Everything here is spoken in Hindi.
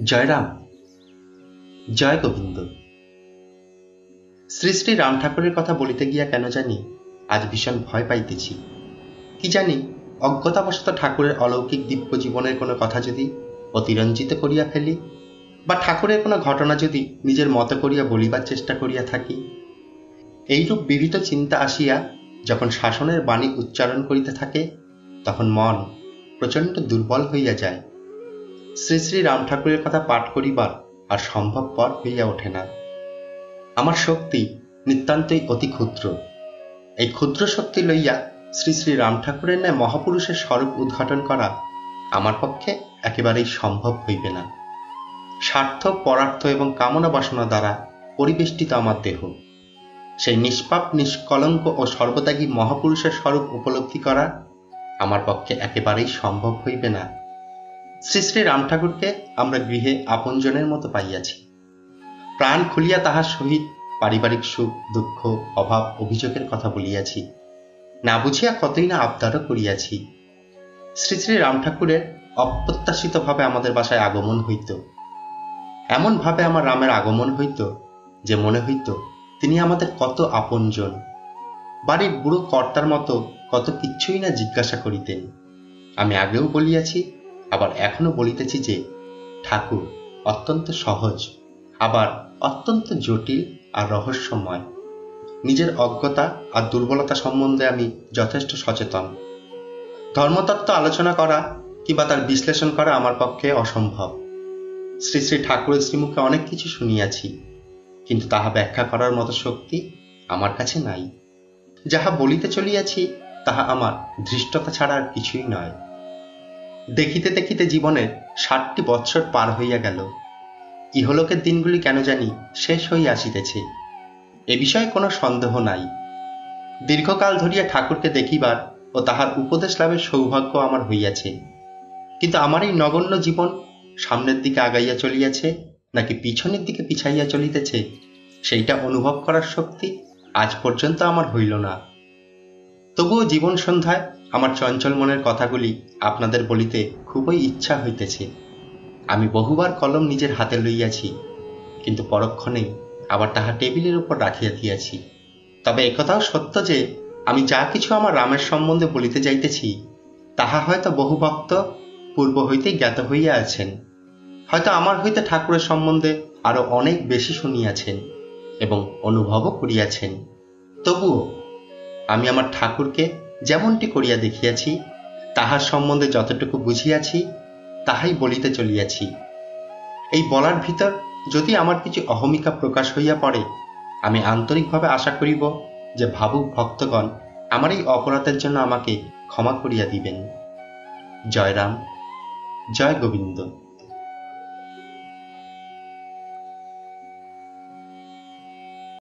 जय राम, जय गोविंद। श्री श्री रामठाकुर कथा बोलिते गिया केन जानी आज भीषण भय पाइतेछि। कि जानी अज्ञतावशत ठाकुरेर अलौकिक दिव्य जीवनेर कोनो कथा जदि अतिरंजित करिया फेली बा ठाकुरेर कोनो घटना जदि निजेर मत करिया बोलिबार चेष्टा करिया थाकि, एइरूप विविध चिंता आसिया जखन शासनेर बाणी उच्चारण करिते थाके तखन मन प्रचंड दुर्बल हइया जाय। श्री श्री रामठाकुरेर कथा पाठ करिबार आर सम्भवपर हइया ओठे ना। आमार शक्ति नितान्तई अति क्षुद्र। एई क्षुद्र शक्ति लइया श्री श्री रामठाकुरेर न्याय महापुरुषेर स्वरूप उद्घाटन करा आमार पक्षे एकेबारेई सम्भव हइबे ना। स्वार्थ, परार्थ एवं कामना बासना द्वारा परिवेष्टित आमार देह, सेई निष्पाप, निष्कलंक और सर्वत्यागी महापुरुषेर स्वरूप उपलब्धि करा आमार पक्षे एकेबारेई सम्भव हइबे ना। श्री श्री रामठाकुरके आमरा गृहे आपनजनेर मतो पाइयाछि। प्राण खुलिया ताहार सहित पारिवारिक सुख, दुःख, अभाव, अभियोगेर कथा बलियाछि, ना बुझिया कतई ना आबदारो करियाछि। श्री श्री रामठाकुरेर अप्रत्याशित भावे आमादेर बासाय आगमन हइतो। एमन भावे आमार रामेर आगमन हइतो जे मने हइतो तिनि आमादेर कत आपनजन। बाड़ीर बुड़ो कर्तार मतो कत किच्छुई ना जिज्ञासा करितेन। आमि आगेओ बलियाछि, आबार एखनो बलितेछि जे ठाकुर अत्यंत सहज आबार अत्यंत जटिल और रहस्यमय। निजेर अज्ञता और दुर्बलता सम्बन्धे आमी यथेष्ट सचेतन। धर्मतत्त्व आलोचना करा किंबा तार विश्लेषण करा आमार पक्षे असम्भव। श्री श्री ठाकुरेर श्रीमुखे अनेक किछु शुनियाछि किन्तु ताहा व्याख्या करार मतो शक्ति आमार काछे नाई। जाहा बलिते चलियाछि ताहा आमार दृष्टता छाड़ा आर किछुई नय। देखिते देखिते जीवनेर 60टी बत्सर पार हइया गेल। इहलोकेर दिनगुली केन जानी शेष हइया आसितेछे, ए विषये कोनो सन्देह नाई। दीर्घकाल धरिया ठाकुरके देखिबार ओ ताहार उपदेश लाभेर सौभाग्य आमार हइयाछे, किन्तु आमार एई नगण्य जीवन सामनेर दिके आगाइया चलियाछे नाकि पिछनेर दिके पिछाइया चलितेछे सेइटा अनुभव करार शक्ति आज पर्यन्त आमार हइल ना। तबुओ जीवन सन्ध्याय आमार चंचल मनेर कथागुली आपनादेर बलिते खूबई इच्छा हइतेछे। आमी बहुबार कलम निजेर हाते लइयाछि किन्तु परक्षणेई आबार ताहा टेबिलेर उपर राखिया दियाछि। तबे एक कथाओ सत्य जे आमी जा किछु आमार रामेर सम्बन्धे बलिते जाइतेछि ताहा हयतो बहु भक्त पूर्व हइते ज्ञात हइया आछेन, हयतो आमार हइते ठाकुरेर सम्बन्धे आरो अनेक बेशी शुनियाछेन एबं अनुभवও করিয়াছেন। তবুও आमी आमार ठाकुरके जेमनটি করিয়া দেখিয়াছি তাহার সম্বন্ধে যতটুকু বুঝিয়াছি ताहाई बलिते चलियाछि। एई बलार भीतर यदि आमार किछु अहमिका प्रकाश हइया पड़े आमी आंतरिकभावे आशा करिब जे भावुक भक्तगण आमार एई अपराधेर जन्य आमाके क्षमा करिया दिबेन। जय राम, जय गोविंद।